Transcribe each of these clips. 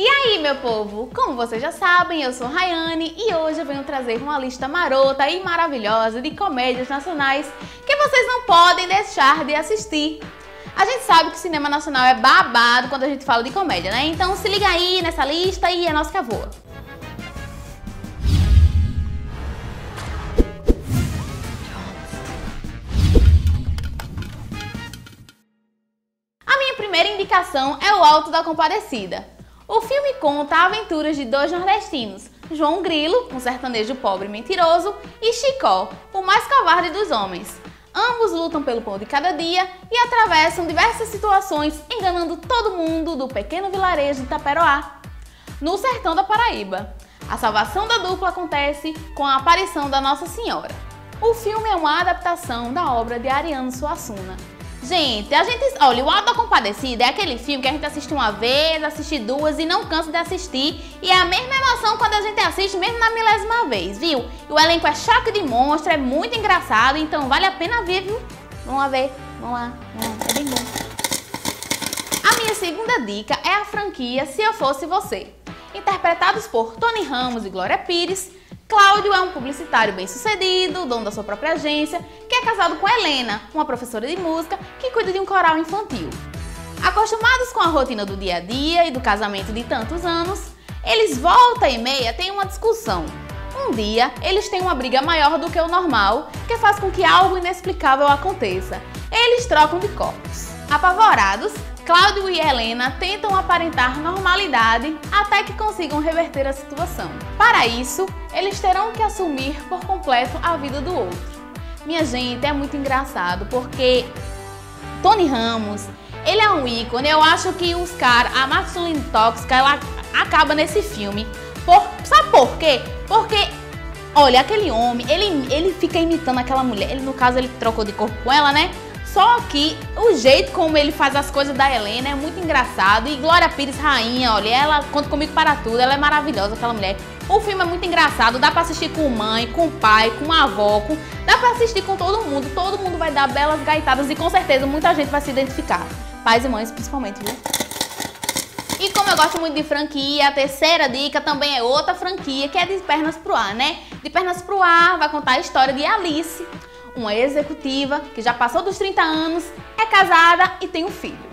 E aí, meu povo? Como vocês já sabem, eu sou a Rayane e hoje eu venho trazer uma lista marota e maravilhosa de comédias nacionais que vocês não podem deixar de assistir. A gente sabe que o cinema nacional é babado quando a gente fala de comédia, né? Então se liga aí nessa lista e é nós que voa. A minha primeira indicação é o Auto da Compadecida. O filme conta aventuras de dois nordestinos, João Grilo, um sertanejo pobre e mentiroso, e Chicó, o mais covarde dos homens. Ambos lutam pelo pão de cada dia e atravessam diversas situações enganando todo mundo do pequeno vilarejo de Taperoá, no sertão da Paraíba. A salvação da dupla acontece com a aparição da Nossa Senhora. O filme é uma adaptação da obra de Ariano Suassuna. Gente, olha, o Auto da Compadecida é aquele filme que a gente assiste uma vez, assiste duas e não cansa de assistir. E é a mesma emoção quando a gente assiste, mesmo na milésima vez, viu? E o elenco é choque de monstro, é muito engraçado, então vale a pena ver, viu? Vamos lá ver, vamos lá, é bem bom. A minha segunda dica é a franquia Se Eu Fosse Você. Interpretados por Tony Ramos e Glória Pires, Cláudio é um publicitário bem-sucedido, dono da sua própria agência, que é casado com Helena, uma professora de música que cuida de um coral infantil. Acostumados com a rotina do dia a dia e do casamento de tantos anos, eles volta e meia têm uma discussão. Um dia, eles têm uma briga maior do que o normal, que faz com que algo inexplicável aconteça. Eles trocam de corpos. Apavorados, Cláudio e Helena tentam aparentar normalidade até que consigam reverter a situação. Para isso, eles terão que assumir por completo a vida do outro. Minha gente, é muito engraçado porque Tony Ramos, ele é um ícone. Eu acho que a masculinidade tóxica, ela acaba nesse filme. Sabe por quê? Porque, olha, aquele homem, ele fica imitando aquela mulher. Ele, no caso, ele trocou de corpo com ela, né? Só que o jeito como ele faz as coisas da Helena é muito engraçado. E Glória Pires, rainha, olha, ela conta comigo para tudo, ela é maravilhosa, aquela mulher. O filme é muito engraçado, dá pra assistir com mãe, com pai, com avó, dá pra assistir com todo mundo vai dar belas gaitadas e com certeza muita gente vai se identificar. Pais e mães principalmente, viu? E como eu gosto muito de franquia, a terceira dica também é outra franquia, que é De Pernas pro Ar, né? De Pernas pro Ar vai contar a história de Alice, uma executiva que já passou dos 30 anos, é casada e tem um filho.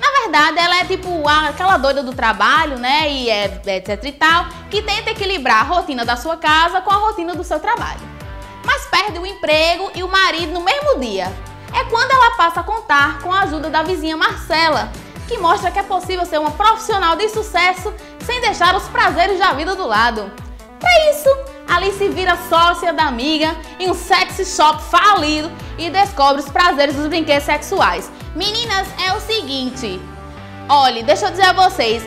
Na verdade, ela é tipo aquela doida do trabalho, né, e etc e tal, que tenta equilibrar a rotina da sua casa com a rotina do seu trabalho. Mas perde o emprego e o marido no mesmo dia. É quando ela passa a contar com a ajuda da vizinha Marcela, que mostra que é possível ser uma profissional de sucesso sem deixar os prazeres da vida do lado. Pra isso, Alice vira sócia da amiga em um sex shop falido e descobre os prazeres dos brinquedos sexuais. Meninas, é o seguinte, olha, deixa eu dizer a vocês,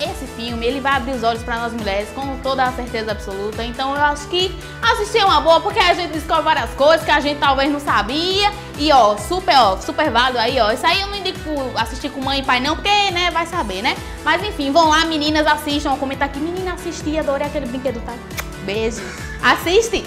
esse filme ele vai abrir os olhos para nós mulheres com toda a certeza absoluta, então eu acho que assistir é uma boa, porque a gente descobre várias coisas que a gente talvez não sabia e ó, super válido aí, ó, isso aí eu não indico assistir com mãe e pai não, porque, né, vai saber, né, mas enfim, vão lá meninas, assistam, comentar aqui, menina, assisti, adorei aquele brinquedo, tá, beijo, assiste!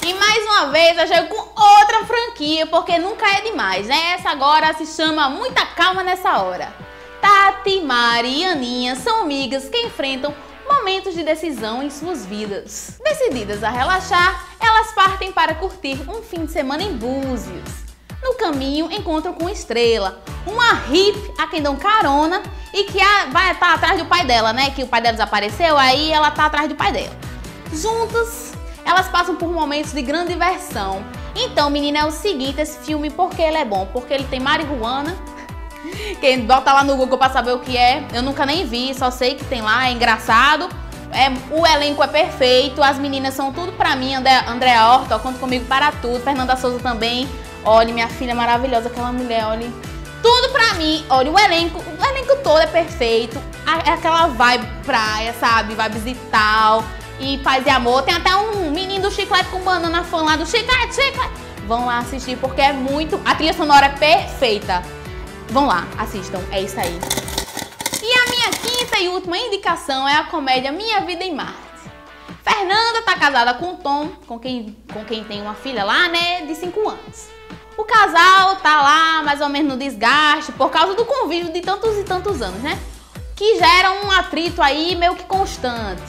E mais uma vez eu chego com outra franquia, porque nunca é demais, né? Essa agora se chama Muita Calma Nessa Hora. Tati, Mari e Aninha são amigas que enfrentam momentos de decisão em suas vidas. Decididas a relaxar, elas partem para curtir um fim de semana em Búzios. No caminho encontram com Estrela, uma hippie a quem dão carona e que vai estar atrás do pai dela, né? Que o pai dela desapareceu, aí ela tá atrás do pai dela. Juntas, elas passam por momentos de grande diversão. Então, menina, é o seguinte, esse filme, porque ele é bom? Porque ele tem marihuana, quem bota lá no Google pra saber o que é, eu nunca nem vi, só sei que tem lá, é engraçado, o elenco é perfeito, as meninas são tudo pra mim, Andréa Horta, ó, conta comigo para tudo, Fernanda Souza também, olha, minha filha maravilhosa, aquela mulher, olha, tudo pra mim, olha, o elenco todo é perfeito, é aquela vibe praia, sabe, vibe e tal, e paz e amor, tem até um menino do chiclete com banana fã lá do chiclete, vão lá assistir porque é muito, a trilha sonora é perfeita, vão lá, assistam, é isso aí. E a minha quinta e última indicação é a comédia Minha Vida em Marte. Fernanda tá casada com Tom, com quem tem uma filha lá, né, de 5 anos. O casal tá lá mais ou menos no desgaste por causa do convívio de tantos e tantos anos, né? Que gera um atrito aí meio que constante.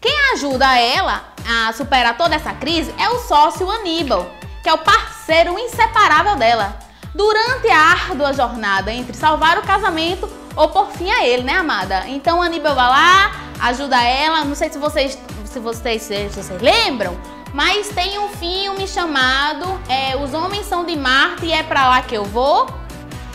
Quem ajuda ela a superar toda essa crise é o sócio Aníbal, que é o parceiro inseparável dela. Durante a árdua jornada entre salvar o casamento ou por fim a ele, né, amada? Então Aníbal vai lá, ajuda ela, não sei se vocês lembram, mas tem um filme chamado Os Homens São de Marte e É Pra Lá Que Eu Vou.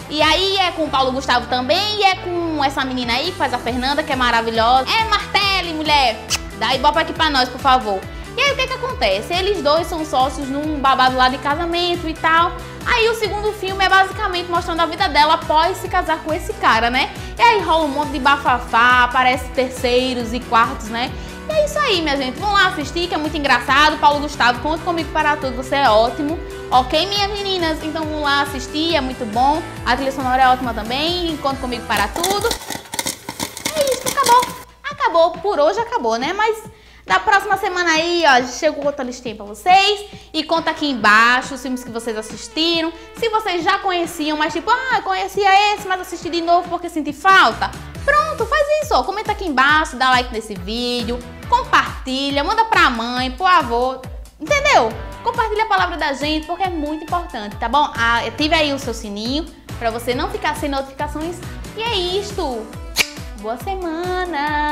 E aí é com o Paulo Gustavo também, e é com essa menina aí que faz a Fernanda, que é maravilhosa. É Martelli, mulher! Dá ibope aqui pra nós, por favor. E aí o que que acontece? Eles dois são sócios num babado lá de casamento e tal. Aí o segundo filme é basicamente mostrando a vida dela após se casar com esse cara, né? E aí rola um monte de bafafá, aparece terceiros e quartos, né? E é isso aí, minha gente. Vão lá assistir, que é muito engraçado. Paulo Gustavo, conta comigo para tudo, você é ótimo. Ok, minhas meninas? Então vão lá assistir, é muito bom. A trilha sonora é ótima também, conta comigo para tudo. É isso, acabou. Acabou, por hoje acabou, né? Mas da próxima semana aí, ó, chegou outra listinha pra vocês. E conta aqui embaixo os filmes que vocês assistiram. Se vocês já conheciam, mas tipo, ah, conhecia esse, mas assisti de novo porque senti falta. Pronto, faz isso, ó. Comenta aqui embaixo, dá like nesse vídeo. Compartilha, manda pra mãe, pro avô. Entendeu? Compartilha a palavra da gente porque é muito importante, tá bom? Ative aí o seu sininho pra você não ficar sem notificações. E é isto. Boa semana!